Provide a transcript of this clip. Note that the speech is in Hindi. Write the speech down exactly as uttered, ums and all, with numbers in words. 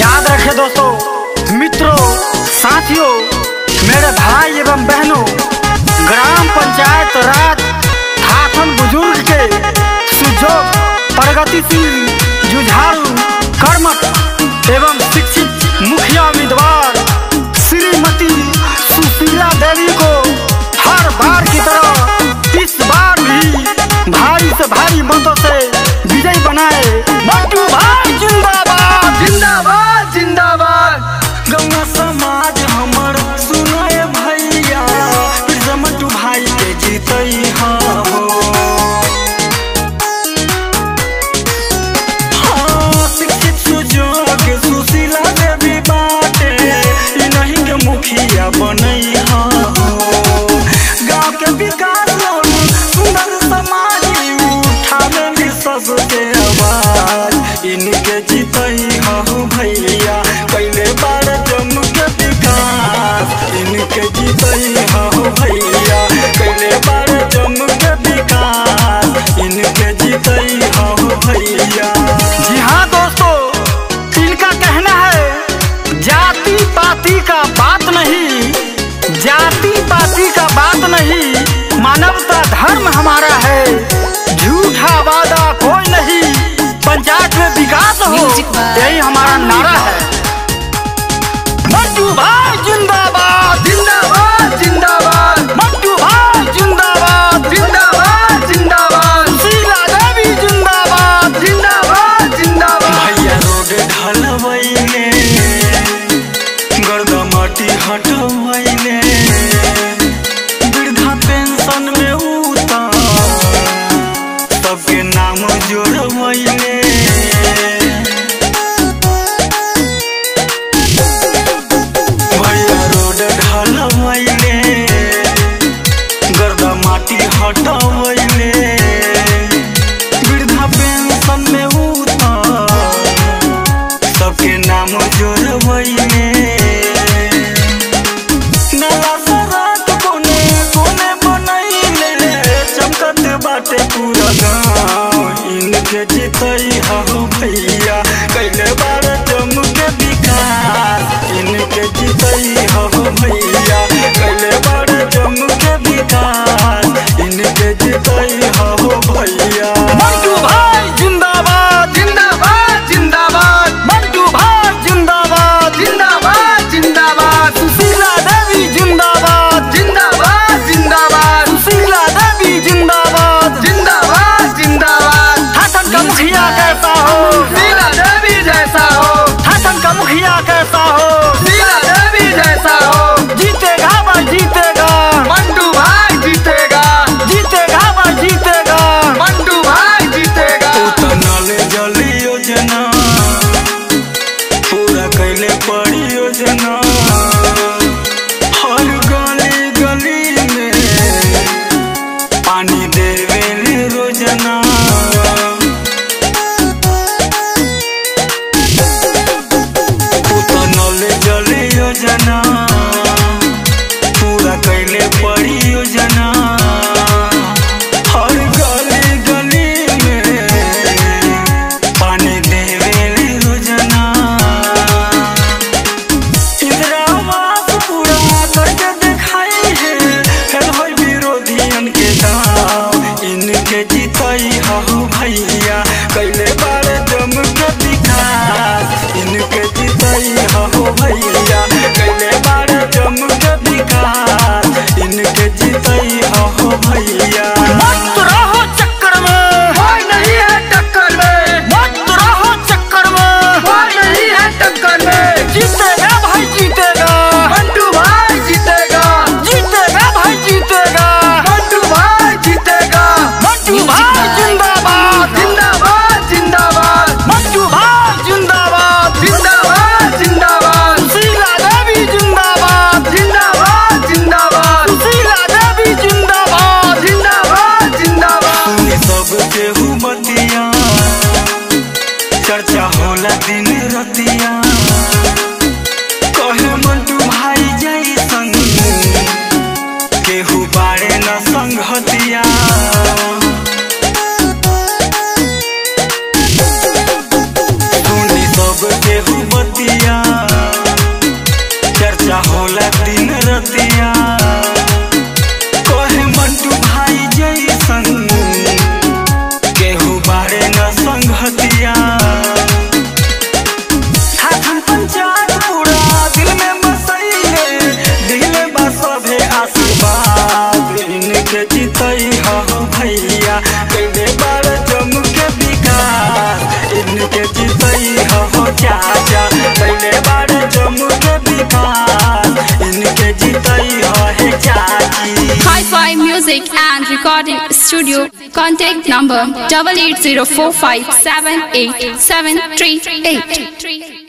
याद रखें दोस्तों, मित्रों, साथियों, मेरे भाई एवं बहनों, ग्राम पंचायत राज थाथन बुजुर्ग के सुजोग प्रगतिशील जुझारू कर्मठ एवं शिक्षित मुखिया उम्मीदवार श्रीमती सुशीला देवी को हर बार की तरह इस बार भी भारी से भारी मतों से विजयी बनाए। बंटू भाई जिंदाबाद, जिंदाबाद, जिंदाबाद। गंगा समाज हमर सुनाए भैया, मंटू भाई के जीतई हाँ हो। हाँ, शिक्षित सुजोग सुशीला देवी बाटे, इन्हीं के मुखिया बनई हाँ हो। गाँव के विकास सुंदर समाज उठावे विश्वास के आवाज, इनके जीतई हाँ हो भैया। पहले बार जम के विकास, इनके जीतई हाँ हो भैया। पहले बार जम के विकास, इनके जीतई हाँ हो भैया। जी हाँ दोस्तों, इनका कहना है जाति पाति का बात नहीं, जाति पाति का बात नहीं, मानवता धर्म हमारा है। झूठा वादा कोई नहीं, पंचायत में विकास हो, यही हमारा नारा है। मंटू भाई जिंदाबाद, जिंदाबाद, जिंदाबाद। मंटू भाई जिंदाबाद, जिंदाबाद, जिंदाबाद। सुशीला देवी जिंदाबाद, जिंदाबाद, जिंदाबाद। भैया रोड ढलवैले, गर्दा माटी हटवैले, वृद्धा पेंशन में उतार सबके नाम जोड़वैले। भैया रोड ढलवैले, गर्दा माटी हटवैले, वृद्धा पेंशन में उतार सबके नाम जोड़वैले। पूरा गाँव इनके जीतई हाँ हो भैया। कैले बार जम के विकास, इनके जीतई हाँ हो भैया। कैले बार जम के विकास, इनके जीतई हाँ हो भैया। मंटू भाई जिंदाबाद, जिंदाबाद, जिंदाबाद। मंटू भाई जिंदाबाद, जिंदाबाद, जिंदाबाद। सुशीला देवी जिंदाबाद, जिंदाबाद, जिंदाबाद। सुशीला देवी जिंदाबाद, जिंदाबाद, जिंदाबाद। थाथन का मुखिया कैसा हो, सुशीला देवी जैसा हो। थाथन का मुखिया कैसा हो, सुशीला देवी जैसा हो। जीतेगा भाई जीतेगा, मंटू भाई जीतेगा। जीतेगा भाई जीतेगा, मंटू भाई जीतेगा। नल जल योजना पूरा कैले पड़ी योजना, हर गली गली में पानी देवे रोजना। नल जल योजना पूरा कैले पड़ी योजना, हर गली गली में पानी देवेली योजना। इंदिरा आवास पूरा करके दिखाई है, फिर हो विरोधियन के दाव, इनके जीतई हाँ हो भैया। कैले बार जम के विकास, इनके जीतई हाँ हो भैया। कैले बार जम के विकास, इनके जीतई हाँ हो भैया। मत रहो चक्कर में, कोई नहीं है टक्कर में। मत रहो चक्कर में, कोई नहीं है टक्कर में। जीतेगा भाई जीतेगा, मंटू भाई जीतेगा। जीतेगा भाई जीतेगा, मंटू भाई जीतेगा। मंटू भाई जिंदाबाद, जिंदाबाद, जिंदाबाद। मंटू भाई जिंदाबाद, जिंदाबाद, जिंदाबाद। सुशीला देवी जिंदाबाद, जिंदाबाद, जिंदाबाद। सुशीला देवी जिंदाबाद, जिंदाबाद, जिंदाबाद। सुनी सब केहू बतिया, चर्चा होला दिन रतिया। कहे मंटू भाई जई संग, केहू बारे न संगतिया। सुनी सब केहू बतिया, Spotify Music and Recording Studio. Contact number double eight zero four five seven eight seven three eight.